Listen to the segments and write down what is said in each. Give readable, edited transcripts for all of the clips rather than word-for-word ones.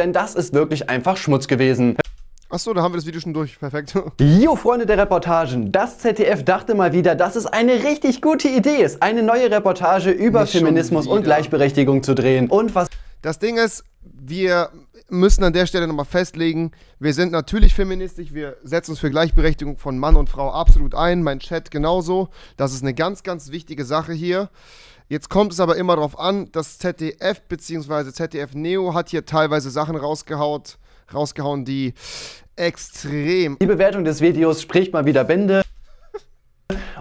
denn das ist wirklich einfach Schmutz gewesen. Achso, da haben wir das Video schon durch. Perfekt. Jo, Freunde der Reportagen. Das ZDF dachte mal wieder, dass es eine richtig gute Idee ist, eine neue Reportage über Feminismus und Gleichberechtigung zu drehen. Und was... Das Ding ist, wir müssen an der Stelle nochmal festlegen, wir sind natürlich feministisch, wir setzen uns für Gleichberechtigung von Mann und Frau absolut ein, mein Chat genauso. Das ist eine ganz, ganz wichtige Sache hier. Jetzt kommt es aber immer darauf an, das ZDF bzw. ZDF Neo hat hier teilweise Sachen rausgehauen, die extrem... Die Bewertung des Videos spricht mal wieder Bände.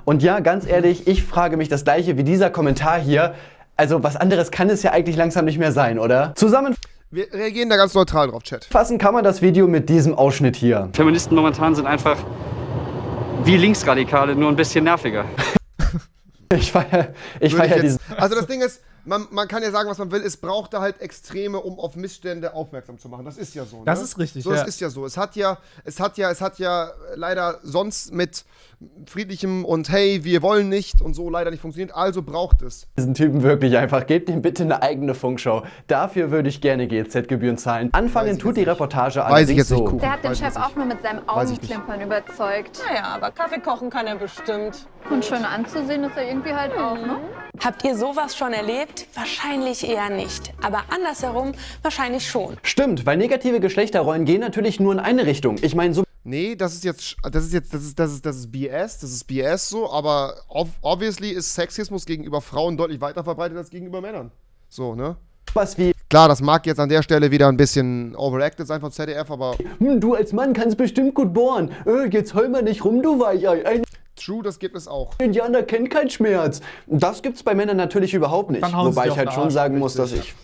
Und ja, ganz ehrlich, ich frage mich das Gleiche wie dieser Kommentar hier. Also was anderes kann es ja eigentlich langsam nicht mehr sein, oder? Zusammen... Wir reagieren da ganz neutral drauf, Chat. Fassen kann man das Video mit diesem Ausschnitt hier. Feministen momentan sind einfach wie Linksradikale, nur ein bisschen nerviger. Ich feier diesen... Also das Ding ist... Man kann ja sagen, was man will, es braucht da halt Extreme, um auf Missstände aufmerksam zu machen. Das ist ja so. Ne? Das ist richtig, so, ja. Es ist ja so. Es hat ja leider sonst mit friedlichem und hey, wir wollen nicht und so leider nicht funktioniert, also braucht es. Diesen Typen wirklich einfach, gebt ihm bitte eine eigene Funkshow. Dafür würde ich gerne GEZ-Gebühren zahlen. Anfangen tut die Reportage an sich so. Nicht cool. Der hat den Chef auch nur mit seinem Augenklimpern überzeugt. Naja, aber Kaffee kochen kann er bestimmt. Und schön anzusehen ist er irgendwie halt auch, ne? Habt ihr sowas schon erlebt? Wahrscheinlich eher nicht. Aber andersherum wahrscheinlich schon. Stimmt, weil negative Geschlechterrollen gehen natürlich nur in eine Richtung. Ich meine so... Nee, das ist BS, das ist BS so, aber obviously ist Sexismus gegenüber Frauen deutlich weiter verbreitet als gegenüber Männern. So, ne? Was wie... Klar, das mag jetzt an der Stelle wieder ein bisschen overacted sein vom ZDF, aber... Du als Mann kannst bestimmt gut bohren. Jetzt heul mal nicht rum, du Weichei. True, das gibt es auch. Indianer kennt keinen Schmerz. Das gibt's bei Männern natürlich überhaupt nicht. Wobei ich halt schon sagen muss, dass ich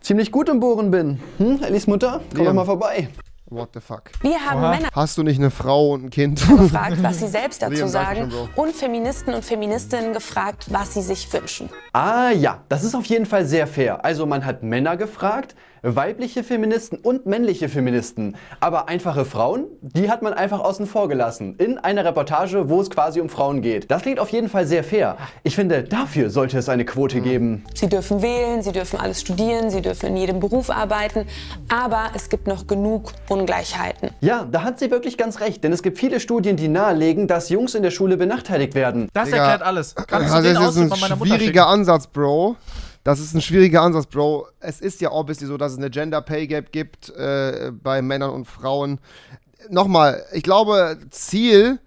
ziemlich gut im Bohren bin. Hm, Ellis Mutter? Komm doch mal vorbei. What the fuck? Wir haben Männer... Hast du nicht eine Frau und ein Kind? ...gefragt, was sie selbst dazu sagen und Feministen und Feministinnen gefragt, was sie sich wünschen. Ah ja, das ist auf jeden Fall sehr fair. Also man hat Männer gefragt, weibliche Feministen und männliche Feministen. Aber einfache Frauen, die hat man einfach außen vor gelassen. In einer Reportage, wo es quasi um Frauen geht. Das klingt auf jeden Fall sehr fair. Ich finde, dafür sollte es eine Quote geben. Sie dürfen wählen, sie dürfen alles studieren, sie dürfen in jedem Beruf arbeiten. Aber es gibt noch genug Ungleichheiten. Ja, da hat sie wirklich ganz recht. Denn es gibt viele Studien, die nahelegen, dass Jungs in der Schule benachteiligt werden. Das erklärt alles. Kannst du den Ausdruck von meiner Mutter schicken? Das ist ein schwieriger Ansatz, Bro. Das ist ein schwieriger Ansatz, Bro. Es ist ja obviously so, dass es eine Gender-Pay-Gap gibt bei Männern und Frauen. Nochmal, ich glaube, Ziel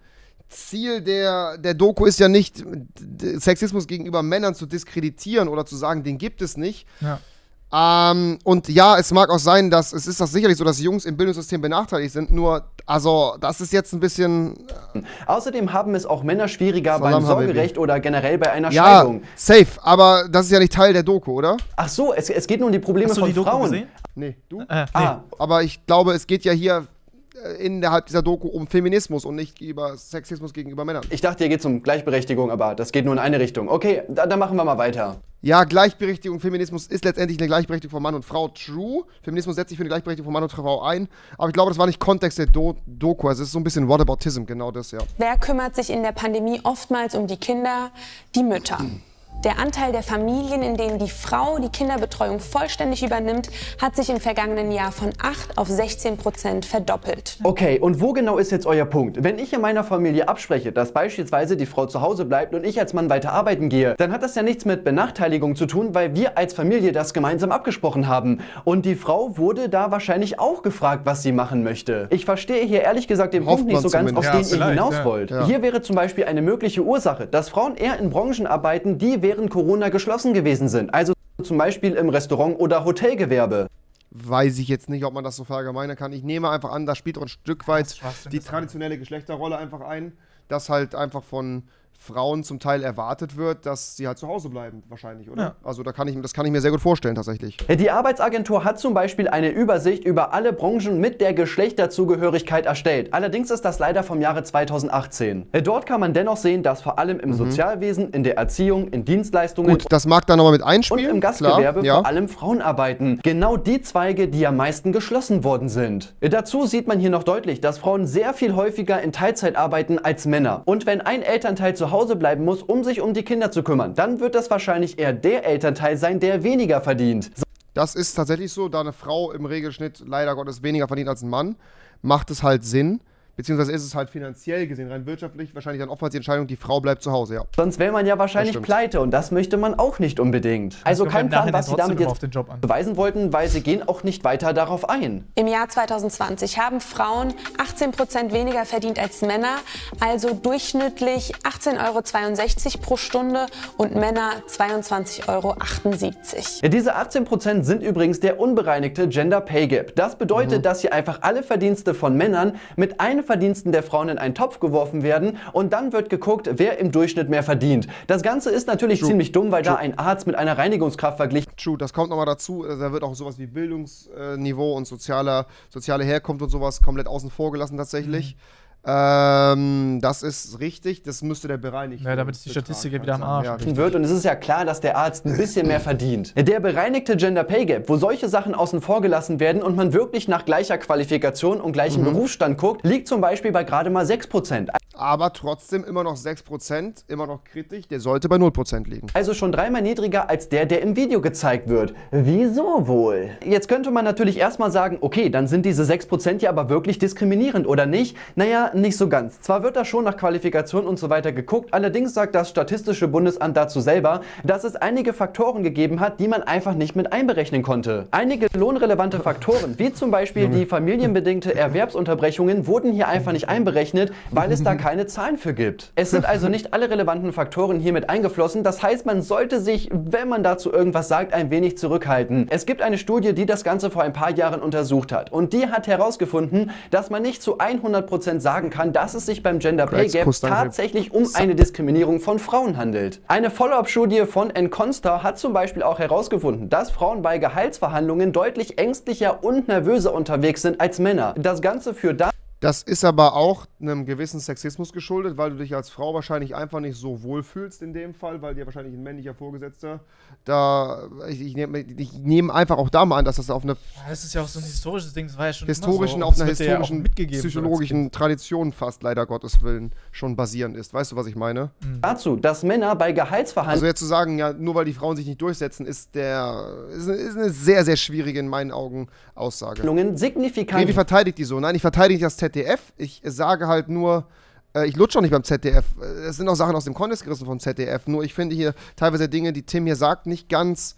der Doku ist ja nicht, Sexismus gegenüber Männern zu diskreditieren oder zu sagen, den gibt es nicht. Ja. Und ja, es mag auch sein, dass es ist das sicherlich so, dass Jungs im Bildungssystem benachteiligt sind, nur, also, das ist jetzt ein bisschen... Außerdem haben es auch Männer schwieriger beim Sorgerecht oder generell bei einer Scheidung. Ja, safe, aber das ist ja nicht Teil der Doku, oder? Ach so, es geht nur um die Probleme von Frauen. Nee, du? Ah. Aber ich glaube, es geht ja hier... innerhalb dieser Doku um Feminismus und nicht über Sexismus gegenüber Männern. Ich dachte, hier geht es um Gleichberechtigung, aber das geht nur in eine Richtung. Okay, dann machen wir mal weiter. Ja, Gleichberechtigung, Feminismus ist letztendlich eine Gleichberechtigung von Mann und Frau. True. Feminismus setzt sich für eine Gleichberechtigung von Mann und Frau ein. Aber ich glaube, das war nicht Kontext der Doku. Also es ist so ein bisschen Whataboutism, genau das, ja. Wer kümmert sich in der Pandemie oftmals um die Kinder? Die Mütter. Der Anteil der Familien, in denen die Frau die Kinderbetreuung vollständig übernimmt, hat sich im vergangenen Jahr von 8% auf 16% verdoppelt. Okay, und wo genau ist jetzt euer Punkt? Wenn ich in meiner Familie abspreche, dass beispielsweise die Frau zu Hause bleibt und ich als Mann weiter arbeiten gehe, dann hat das ja nichts mit Benachteiligung zu tun, weil wir als Familie das gemeinsam abgesprochen haben. Und die Frau wurde da wahrscheinlich auch gefragt, was sie machen möchte. Ich verstehe hier ehrlich gesagt den Punkt nicht so ganz, auf den ihr hinaus wollt. Ja. Hier wäre zum Beispiel eine mögliche Ursache, dass Frauen eher in Branchen arbeiten, die während Corona geschlossen gewesen sind. Also zum Beispiel im Restaurant- oder Hotelgewerbe. Weiß ich jetzt nicht, ob man das so verallgemeinern kann. Ich nehme einfach an, das spielt auch ein Stück weit die traditionelle Geschlechterrolle einfach ein, dass halt einfach von Frauen zum Teil erwartet wird, dass sie halt zu Hause bleiben, wahrscheinlich, oder? Ja. Also das kann ich mir sehr gut vorstellen, tatsächlich. Die Arbeitsagentur hat zum Beispiel eine Übersicht über alle Branchen mit der Geschlechterzugehörigkeit erstellt. Allerdings ist das leider vom Jahre 2018. Dort kann man dennoch sehen, dass vor allem im Sozialwesen, in der Erziehung, in Dienstleistungen... Gut, das mag da nochmal mit einspielen. ...und im Gastgewerbe vor allem Frauen arbeiten. Genau die Zweige, die am meisten geschlossen worden sind. Dazu sieht man hier noch deutlich, dass Frauen sehr viel häufiger in Teilzeit arbeiten als Männer. Und wenn ein Elternteil zu Hause bleiben muss, um sich um die Kinder zu kümmern, dann wird das wahrscheinlich eher der Elternteil sein, der weniger verdient. Das ist tatsächlich so, da eine Frau im Regelschnitt leider Gottes weniger verdient als ein Mann, macht es halt Sinn, beziehungsweise ist es halt finanziell gesehen, rein wirtschaftlich, wahrscheinlich dann oftmals die Entscheidung, die Frau bleibt zu Hause, ja. Sonst wäre man ja wahrscheinlich pleite und das möchte man auch nicht unbedingt. Also kein Plan, was sie damit jetzt beweisen wollten, weil sie gehen auch nicht weiter darauf ein. Im Jahr 2020 haben Frauen 18% weniger verdient als Männer, also durchschnittlich 18,62 € pro Stunde und Männer 22,78 €. Ja, diese 18% sind übrigens der unbereinigte Gender-Pay-Gap. Das bedeutet, dass hier einfach alle Verdienste von Männern mit einem Verdiensten der Frauen in einen Topf geworfen werden und dann wird geguckt, wer im Durchschnitt mehr verdient. Das Ganze ist natürlich ziemlich dumm, weil da ein Arzt mit einer Reinigungskraft verglichen. Das kommt nochmal dazu, da wird auch sowas wie Bildungsniveau und soziale Herkunft und sowas komplett außen vor gelassen tatsächlich. Das ist richtig, das müsste der bereinigte. Ja, damit ist die Statistik ja wieder am Arsch. Ja, wird. Und es ist ja klar, dass der Arzt ein bisschen mehr verdient. Der bereinigte Gender Pay Gap, wo solche Sachen außen vor gelassen werden und man wirklich nach gleicher Qualifikation und gleichem Berufsstand guckt, liegt zum Beispiel bei gerade mal 6%. Aber trotzdem immer noch 6%, immer noch kritisch, der sollte bei 0% liegen. Also schon dreimal niedriger als der im Video gezeigt wird. Wieso wohl? Jetzt könnte man natürlich erstmal sagen, okay, dann sind diese 6% ja aber wirklich diskriminierend, oder nicht? Naja, nicht so ganz. Zwar wird da schon nach Qualifikation und so weiter geguckt, allerdings sagt das Statistische Bundesamt dazu selber, dass es einige Faktoren gegeben hat, die man einfach nicht mit einberechnen konnte. Einige lohnrelevante Faktoren, wie zum Beispiel die familienbedingte Erwerbsunterbrechungen, wurden hier einfach nicht einberechnet, weil es da keine Zahlen für gibt. Es sind also nicht alle relevanten Faktoren hier mit eingeflossen. Das heißt, man sollte sich, wenn man dazu irgendwas sagt, ein wenig zurückhalten. Es gibt eine Studie, die das Ganze vor ein paar Jahren untersucht hat. Und die hat herausgefunden, dass man nicht zu 100% sagen kann, dass es sich beim Gender Pay Gap tatsächlich um eine Diskriminierung von Frauen handelt. Eine Follow-up-Studie von EnConsta hat zum Beispiel auch herausgefunden, dass Frauen bei Gehaltsverhandlungen deutlich ängstlicher und nervöser unterwegs sind als Männer. Das Ganze führt dazu. Das ist aber auch einem gewissen Sexismus geschuldet, weil du dich als Frau wahrscheinlich einfach nicht so wohl fühlst in dem Fall, weil dir wahrscheinlich ein männlicher Vorgesetzter da... Ich nehme einfach auch da mal an, dass das auf eine... Das ist ja auch so ein historisches Ding, das war ja schon historischen, immer so. Auf einer historischen, ja psychologischen Tradition fast, leider Gottes Willen, schon basierend ist. Weißt du, was ich meine? Dazu, dass Männer bei Gehaltsverhandlungen... Also jetzt zu sagen, ja, nur weil die Frauen sich nicht durchsetzen, ist eine sehr, sehr schwierige, in meinen Augen, Aussage. Signifikant... Nee, wie verteidigt die so? Nein, ich verteidige das ZDF, ich sage halt nur, ich lutsche auch nicht beim ZDF. Es sind auch Sachen aus dem Kontext gerissen vom ZDF. Nur ich finde hier teilweise Dinge, die Tim hier sagt, nicht ganz.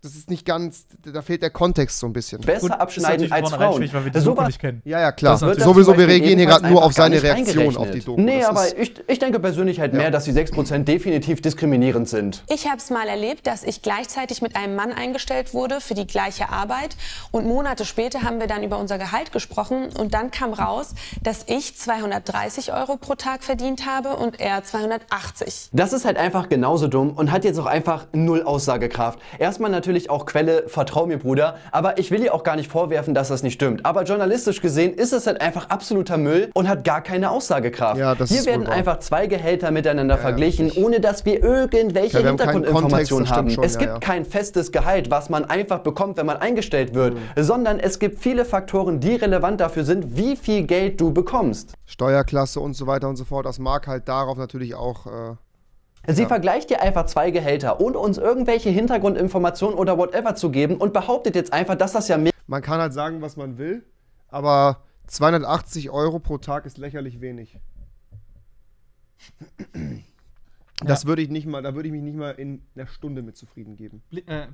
Das ist nicht ganz, da fehlt der Kontext so ein bisschen. Besser gut, abschneiden als Frauen. Weil wir die Doku nicht kennen. Ja, ja, klar. Sowieso, wir reagieren hier gerade nur auf seine Reaktion auf die Doku. Nee, das aber ich denke persönlich halt mehr, dass die 6% definitiv diskriminierend sind. Ich habe es mal erlebt, dass ich gleichzeitig mit einem Mann eingestellt wurde für die gleiche Arbeit. Und Monate später haben wir dann über unser Gehalt gesprochen. Und dann kam raus, dass ich 230 € pro Tag verdient habe und er 280. Das ist halt einfach genauso dumm und hat jetzt auch einfach null Aussagekraft. Erstmal natürlich auch Quelle, vertrau mir Bruder, aber ich will ihr auch gar nicht vorwerfen, dass das nicht stimmt. Aber journalistisch gesehen ist es halt einfach absoluter Müll und hat gar keine Aussagekraft. Ja, hier werden einfach zwei Gehälter miteinander verglichen, ohne dass wir irgendwelche Hintergrundinformationen haben. Es gibt kein festes Gehalt, was man einfach bekommt, wenn man eingestellt wird, sondern es gibt viele Faktoren, die relevant dafür sind, wie viel Geld du bekommst. Steuerklasse und so weiter und so fort. Das mag halt darauf natürlich auch... Sie vergleicht hier einfach zwei Gehälter, ohne uns irgendwelche Hintergrundinformationen oder whatever zu geben und behauptet jetzt einfach, dass das ja... Man kann halt sagen, was man will, aber 280 € pro Tag ist lächerlich wenig. Das würde ich nicht mal, da würde ich mich nicht mal in einer Stunde mit zufrieden geben.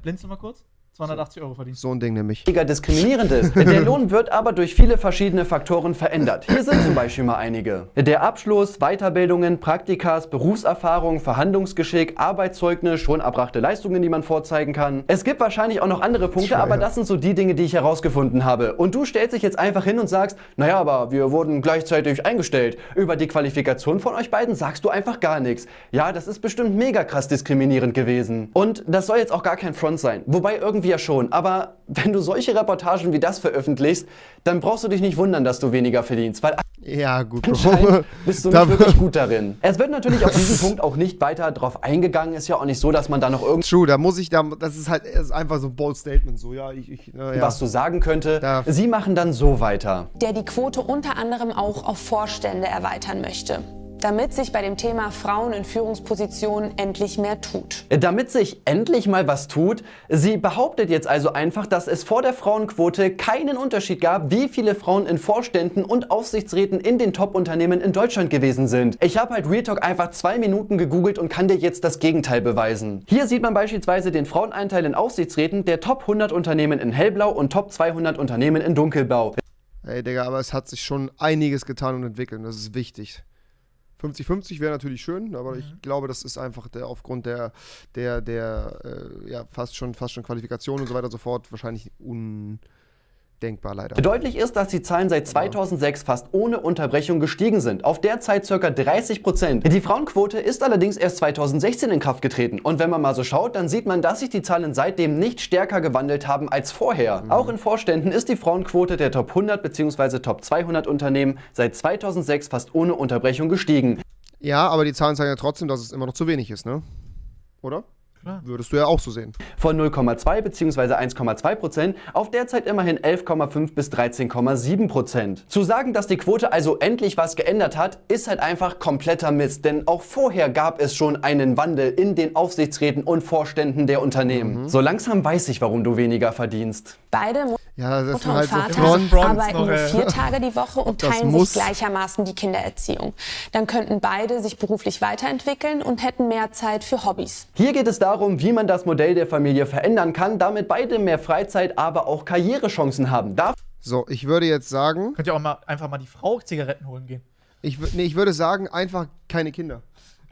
Blinzel mal kurz. 280 € verdient. So ein Ding nämlich. Diskriminierend ist. Der Lohn wird aber durch viele verschiedene Faktoren verändert. Hier sind zum Beispiel mal einige. Der Abschluss, Weiterbildungen, Praktikas, Berufserfahrung, Verhandlungsgeschick, Arbeitszeugnis, schon erbrachte Leistungen, die man vorzeigen kann. Es gibt wahrscheinlich auch noch andere Punkte, aber das sind so die Dinge, die ich herausgefunden habe. Und du stellst dich jetzt einfach hin und sagst, naja, aber wir wurden gleichzeitig eingestellt. Über die Qualifikation von euch beiden sagst du einfach gar nichts. Ja, das ist bestimmt mega krass diskriminierend gewesen. Und das soll jetzt auch gar kein Front sein. Wobei irgendwie ja schon, aber wenn du solche Reportagen wie das veröffentlichst, dann brauchst du dich nicht wundern, dass du weniger verdienst, weil ja, gut, bist du nicht wirklich gut darin. Es wird natürlich auf diesen Punkt auch nicht weiter drauf eingegangen, ist ja auch nicht so, dass man da noch irgendwie... True, da muss ich, da, das ist halt ist einfach so ein bold Statement, so was du sagen könnte, sie machen dann so weiter. Der die Quote unter anderem auch auf Vorstände erweitern möchte. damit sich bei dem Thema Frauen in Führungspositionen endlich mehr tut. Damit sich endlich mal was tut? Sie behauptet jetzt also einfach, dass es vor der Frauenquote keinen Unterschied gab, wie viele Frauen in Vorständen und Aufsichtsräten in den Top-Unternehmen in Deutschland gewesen sind. Ich habe halt Real Talk einfach 2 Minuten gegoogelt und kann dir jetzt das Gegenteil beweisen. Hier sieht man beispielsweise den Frauenanteil in Aufsichtsräten der Top 100 Unternehmen in hellblau und Top 200 Unternehmen in dunkelblau. Ey Digga, aber es hat sich schon einiges getan und entwickelt, das ist wichtig. 50-50 wäre natürlich schön, aber ich glaube, das ist einfach aufgrund der ja, fast schon Qualifikation und so weiter und so fort wahrscheinlich undenkbar leider. Deutlich ist, dass die Zahlen seit 2006 fast ohne Unterbrechung gestiegen sind, auf derzeit ca. 30%. Die Frauenquote ist allerdings erst 2016 in Kraft getreten und wenn man mal so schaut, dann sieht man, dass sich die Zahlen seitdem nicht stärker gewandelt haben als vorher. Auch in Vorständen ist die Frauenquote der Top 100 bzw. Top 200 Unternehmen seit 2006 fast ohne Unterbrechung gestiegen. Ja, aber die Zahlen zeigen ja trotzdem, dass es immer noch zu wenig ist, ne? Oder? Würdest du ja auch so sehen. Von 0,2 bzw. 1,2% auf derzeit immerhin 11,5 bis 13,7%. Zu sagen, dass die Quote also endlich was geändert hat, ist halt einfach kompletter Mist, denn auch vorher gab es schon einen Wandel in den Aufsichtsräten und Vorständen der Unternehmen. So langsam weiß ich, warum du weniger verdienst. Beide Mutter und Vater arbeiten nur 4 Tage die Woche und teilen sich gleichermaßen die Kindererziehung. Dann könnten beide sich beruflich weiterentwickeln und hätten mehr Zeit für Hobbys. Hier geht es darum, wie man das Modell der Familie verändern kann, damit beide mehr Freizeit, aber auch Karrierechancen haben. So, ich würde jetzt sagen... Könnt ihr auch mal einfach mal die Frau Zigaretten holen gehen? Ich würde sagen, einfach keine Kinder.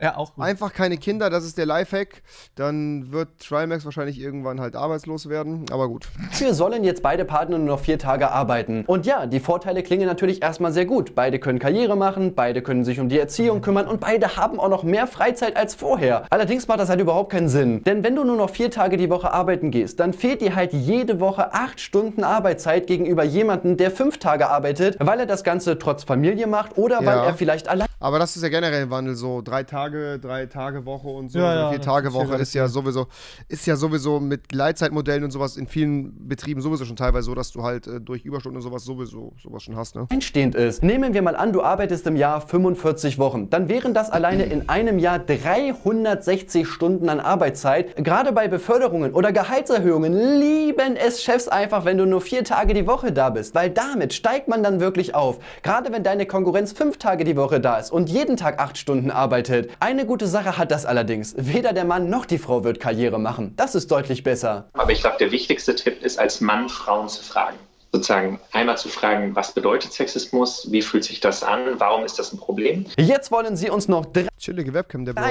Ja, auch gut. Einfach keine Kinder, das ist der Lifehack. Dann wird Trimax wahrscheinlich irgendwann halt arbeitslos werden, aber gut. Dafür sollen jetzt beide Partner nur noch 4 Tage arbeiten. Und ja, die Vorteile klingen natürlich erstmal sehr gut. Beide können Karriere machen, beide können sich um die Erziehung kümmern und beide haben auch noch mehr Freizeit als vorher. Allerdings macht das halt überhaupt keinen Sinn. Denn wenn du nur noch 4 Tage die Woche arbeiten gehst, dann fehlt dir halt jede Woche 8 Stunden Arbeitszeit gegenüber jemandem, der 5 Tage arbeitet, weil er das Ganze trotz Familie macht oder weil er vielleicht allein... Aber das ist ja generell ein Wandel, so 3 Tage Woche und so, 4 Tage Woche ist ja sowieso mit Gleitzeitmodellen und sowas in vielen Betrieben sowieso schon teilweise so, dass du halt durch Überstunden und sowas sowieso sowas schon hast, ne? Einstehend ist. Nehmen wir mal an, du arbeitest im Jahr 45 Wochen, dann wären das alleine in einem Jahr 360 Stunden an Arbeitszeit. Gerade bei Beförderungen oder Gehaltserhöhungen lieben es Chefs einfach, wenn du nur 4 Tage die Woche da bist, weil damit steigt man dann wirklich auf. Gerade wenn deine Konkurrenz 5 Tage die Woche da ist und jeden Tag 8 Stunden arbeitet. Eine gute Sache hat das allerdings. Weder der Mann noch die Frau wird Karriere machen. Das ist deutlich besser. Aber ich glaube, der wichtigste Tipp ist, als Mann Frauen zu fragen. Sozusagen einmal zu fragen, was bedeutet Sexismus? Wie fühlt sich das an? Warum ist das ein Problem? Jetzt wollen sie uns noch drei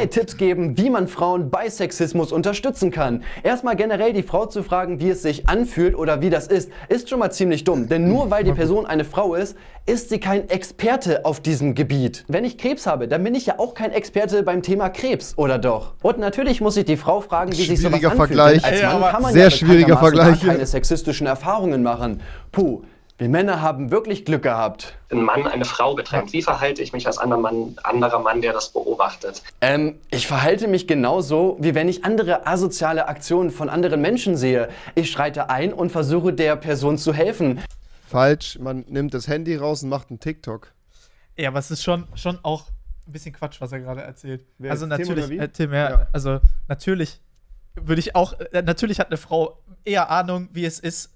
Tipps geben, wie man Frauen bei Sexismus unterstützen kann. Erstmal generell die Frau zu fragen, wie es sich anfühlt oder wie das ist schon mal ziemlich dumm. Denn nur weil die Person eine Frau ist, ist sie kein Experte auf diesem Gebiet. Wenn ich Krebs habe, dann bin ich ja auch kein Experte beim Thema Krebs, oder doch? Und natürlich muss ich die Frau fragen, wie sich sowas anfühlt. Vergleich. Als Mann kann man ja keine sexistischen Erfahrungen machen. Puh, wir Männer haben wirklich Glück gehabt. Ein Mann eine Frau betreibt. Wie verhalte ich mich als anderer Mann, der das beobachtet? Ich verhalte mich genauso, wie wenn ich andere asoziale Aktionen von anderen Menschen sehe. Ich schreite ein und versuche der Person zu helfen. Falsch, man nimmt das Handy raus und macht einen TikTok. Ja, aber es ist schon auch ein bisschen Quatsch, was er gerade erzählt. Natürlich hat eine Frau eher Ahnung, wie es ist,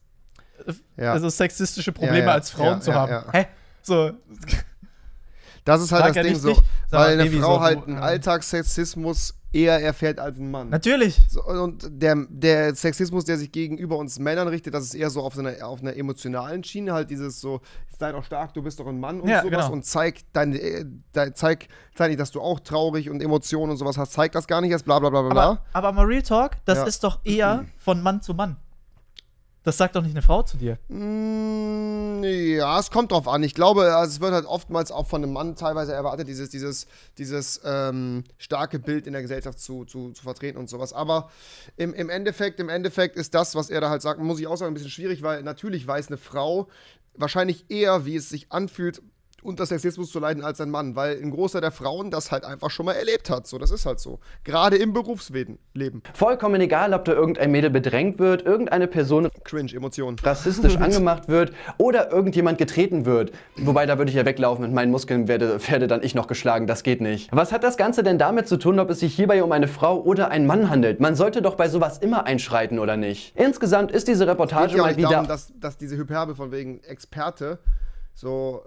also sexistische Probleme als Frauen zu haben. Hä? So. Das ist halt das Ding, weil eine Frau halt einen Alltagssexismus eher erfährt als ein Mann. Natürlich. So, und der Sexismus, der sich gegenüber uns Männern richtet, das ist eher so auf einer emotionalen Schiene, halt dieses so, sei doch stark, du bist doch ein Mann und sowas und zeig nicht, dass du auch traurig und Emotionen und sowas hast, zeig das gar nicht erst, bla bla bla bla. Aber mal Real Talk, das ist doch eher von Mann zu Mann. Das sagt doch nicht eine Frau zu dir. Ja, es kommt drauf an. Ich glaube, also es wird halt oftmals auch von einem Mann teilweise erwartet, dieses starke Bild in der Gesellschaft zu vertreten und sowas. Aber im Endeffekt ist das, was er da halt sagt, muss ich auch sagen, ein bisschen schwierig, weil natürlich weiß eine Frau wahrscheinlich eher, wie es sich anfühlt, unter Sexismus zu leiden als ein Mann, weil ein Großteil der Frauen das halt einfach schon mal erlebt hat. So, das ist halt so. Gerade im Berufsleben. Vollkommen egal, ob da irgendein Mädel bedrängt wird, irgendeine Person rassistisch angemacht wird oder irgendjemand getreten wird. Wobei, da würde ich ja weglaufen, mit meinen Muskeln werde dann ich noch geschlagen, das geht nicht. Was hat das Ganze denn damit zu tun, ob es sich hierbei um eine Frau oder einen Mann handelt? Man sollte doch bei sowas immer einschreiten, oder nicht? Insgesamt ist diese Reportage mal wieder... Darum, dass diese Hyperbe von wegen Experte, so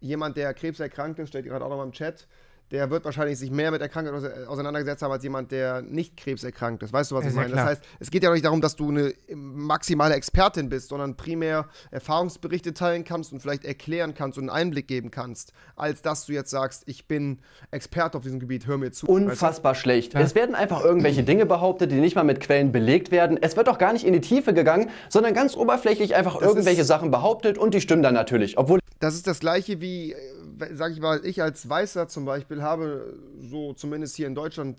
jemand, der krebserkrankt ist, steht gerade auch noch mal im Chat, der wird wahrscheinlich sich mehr mit Erkrankungen auseinandergesetzt haben als jemand, der nicht krebserkrankt ist. Weißt du, was ich meine? Das heißt, es geht ja nicht darum, dass du eine maximale Expertin bist, sondern primär Erfahrungsberichte teilen kannst und vielleicht erklären kannst und einen Einblick geben kannst, als dass du jetzt sagst, ich bin Experte auf diesem Gebiet, hör mir zu. Unfassbar schlecht. Ja. Es werden einfach irgendwelche Dinge behauptet, die nicht mal mit Quellen belegt werden. Es wird auch gar nicht in die Tiefe gegangen, sondern ganz oberflächlich einfach irgendwelche Sachen behauptet und die stimmen dann natürlich, obwohl... Das ist das Gleiche wie, sag ich mal, ich als Weißer zum Beispiel habe so zumindest hier in Deutschland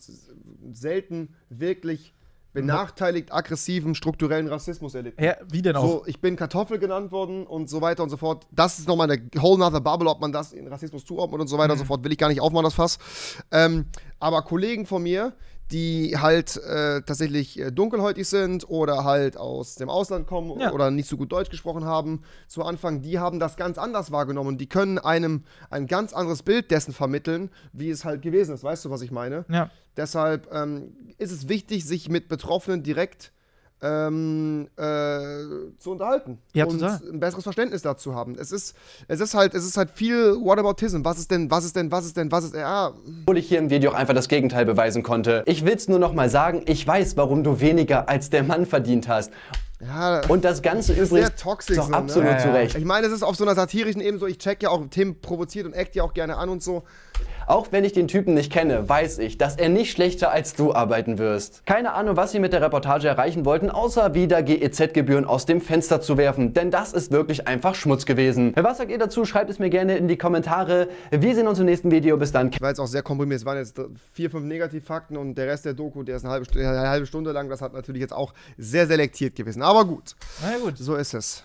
selten wirklich benachteiligt, aggressiven, strukturellen Rassismus erlebt. Ja, wie denn auch? So, ich bin Kartoffel genannt worden und so weiter und so fort. Das ist nochmal eine whole nother bubble, ob man das in Rassismus zuordnet und so weiter und so fort. Will ich gar nicht aufmachen, das Fass. Aber Kollegen von mir, die halt tatsächlich dunkelhäutig sind oder halt aus dem Ausland kommen oder nicht so gut Deutsch gesprochen haben zu Anfang, die haben das ganz anders wahrgenommen und die können einem ein ganz anderes Bild dessen vermitteln, wie es halt gewesen ist. Weißt du, was ich meine? Ja. Deshalb ist es wichtig, sich mit Betroffenen direkt zu unterhalten und ein besseres Verständnis dazu haben. Es ist halt viel Whataboutism. Was ist denn? Ja. Obwohl ich hier im Video auch einfach das Gegenteil beweisen konnte. Ich will es nur noch mal sagen, ich weiß, warum du weniger als der Mann verdient hast. Ja, und das Ganze ist übrigens doch absolut zu Recht. Ich meine, es ist auf so einer satirischen Ebene so, ich check ja auch, Tim provoziert und eckt ja auch gerne an und so. Auch wenn ich den Typen nicht kenne, weiß ich, dass er nicht schlechter als du arbeiten wirst. Keine Ahnung, was sie mit der Reportage erreichen wollten, außer wieder GEZ-Gebühren aus dem Fenster zu werfen. Denn das ist wirklich einfach Schmutz gewesen. Was sagt ihr dazu? Schreibt es mir gerne in die Kommentare. Wir sehen uns im nächsten Video. Bis dann. Ich war jetzt auch sehr komprimiert. Es waren jetzt 4, 5 Negativfakten und der Rest der Doku, der ist eine halbe Stunde lang. Das hat natürlich jetzt auch sehr selektiert gewesen. Aber gut. Na ja, gut. So ist es.